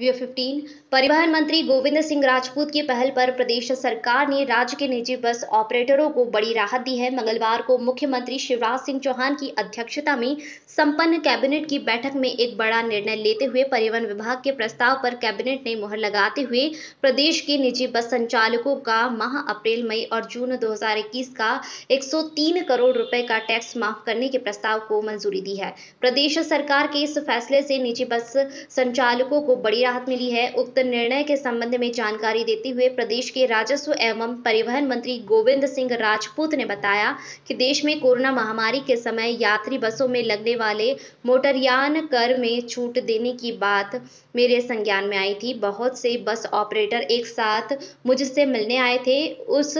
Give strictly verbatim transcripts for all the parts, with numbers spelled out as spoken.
Video पंद्रह। परिवहन मंत्री गोविंद सिंह राजपूत की पहल पर प्रदेश सरकार ने राज्य के निजी बस ऑपरेटरों को बड़ी राहत दी है। मंगलवार को मुख्यमंत्री शिवराज सिंह चौहान की अध्यक्षता में संपन्न कैबिनेट की बैठक में एक बड़ा निर्णय लेते हुए परिवहन विभाग के प्रस्ताव पर कैबिनेट ने मुहर लगाते हुए प्रदेश के निजी बस संचालकों का माह अप्रैल, मई और जून दो हजार इक्कीस का एक सौ तीन करोड़ रुपए का टैक्स माफ करने के प्रस्ताव को मंजूरी दी है। प्रदेश सरकार के इस फैसले से निजी बस संचालकों को बड़ी राहत मिली है। उक्त निर्णय के संबंध में जानकारी देते हुए प्रदेश के राजस्व एवं परिवहन मंत्री गोविंद सिंह राजपूत ने बताया कि देश में कोरोना महामारी के समय यात्री बसों में लगने वाले मोटरयान कर में छूट देने की बात मेरे संज्ञान में आई थी। बहुत से बस ऑपरेटर एक साथ मुझसे मिलने आए थे। उस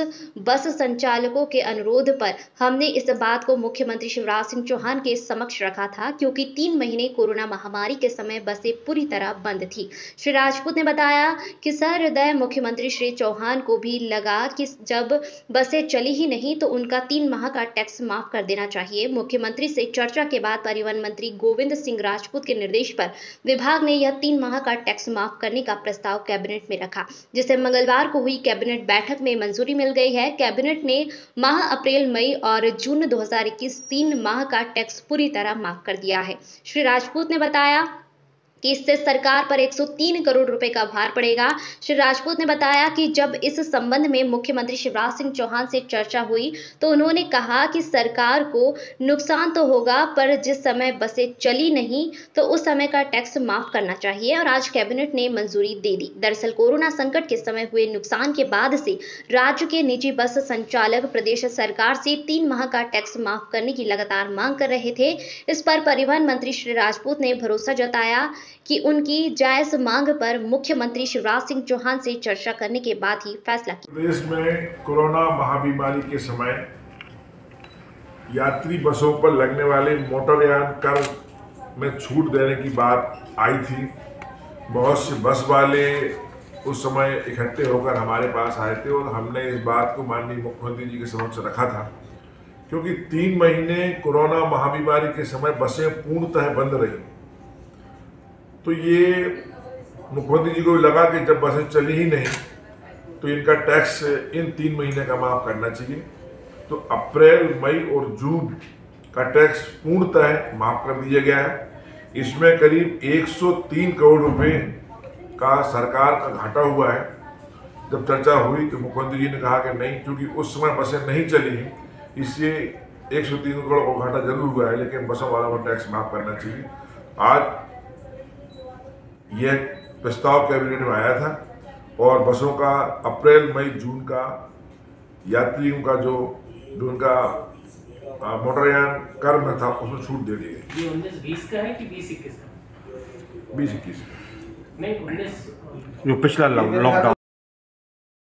बस संचालकों के अनुरोध पर हमने इस बात को मुख्यमंत्री शिवराज सिंह चौहान के समक्ष रखा था, क्योंकि तीन महीने कोरोना महामारी के समय बसें पूरी तरह बंद थी। श्री राजपूत ने बताया कि सहृदय मुख्यमंत्री श्री चौहान को भी लगा कि जब बसें चली ही नहीं तो उनका तीन माह का टैक्स माफ कर देना चाहिए। मुख्यमंत्री से चर्चा के बाद परिवहन मंत्री गोविंद सिंह राजपूत के निर्देश पर विभाग ने यह तीन माह का टैक्स माफ करने का प्रस्ताव कैबिनेट में रखा, जिसे मंगलवार को हुई कैबिनेट बैठक में मंजूरी मिल गई है। कैबिनेट ने माह अप्रैल, मई और जून दो हजार इक्कीस तीन माह का टैक्स पूरी तरह माफ कर दिया है। श्री राजपूत ने बताया कि इससे सरकार पर एक सौ तीन करोड़ रुपए का भार पड़ेगा। श्री राजपूत ने बताया कि जब इस संबंध में मुख्यमंत्री शिवराज सिंह चौहान से चर्चा हुई तो उन्होंने कहा कि सरकार को नुकसान तो होगा, पर जिस समय बसें चली नहीं तो उस समय का टैक्स माफ करना चाहिए और आज कैबिनेट ने मंजूरी दे दी। दरअसल कोरोना संकट के समय हुए नुकसान के बाद से राज्य के निजी बस संचालक प्रदेश सरकार से तीन माह का टैक्स माफ करने की लगातार मांग कर रहे थे। इस पर परिवहन मंत्री श्री राजपूत ने भरोसा जताया कि उनकी जायज मांग पर मुख्यमंत्री शिवराज सिंह चौहान से चर्चा करने के बाद ही फैसला किया। प्रदेश में कोरोना महाबीमारी के समय यात्री बसों पर लगने वाले मोटरयान कर में छूट देने की बात आई थी। बहुत से बस वाले उस समय इकट्ठे होकर हमारे पास आए थे और हमने इस बात को माननीय मुख्यमंत्री जी के समक्ष रखा था, क्योंकि तीन महीने कोरोना महाबीमारी के समय बसें पूर्णतः बंद रही, तो ये मुख्यमंत्री जी को लगा कि जब बसें चली ही नहीं तो इनका टैक्स इन तीन महीने का माफ करना चाहिए। तो अप्रैल, मई और जून का टैक्स पूर्णतः माफ कर दिया गया है। इसमें करीब एक सौ तीन करोड़ रुपए का सरकार का घाटा हुआ है। जब चर्चा हुई तो मुख्यमंत्री जी ने कहा कि नहीं, क्योंकि उस समय बसें नहीं चली, इससे एक सौ तीन करोड़ का घाटा जरूर हुआ है, लेकिन बसों वालों को टैक्स माफ करना चाहिए। आज यह प्रस्ताव कैबिनेट में आया था और बसों का अप्रैल, मई, जून का यात्रियों का जो जो उनका मोटरयान कर में था उसमें छूट दे दी गई। ये उन्नीस बीस का है कि बीस इक्कीस का? बीस इक्कीस नहीं, उन्नीस जो पिछला लॉकडाउन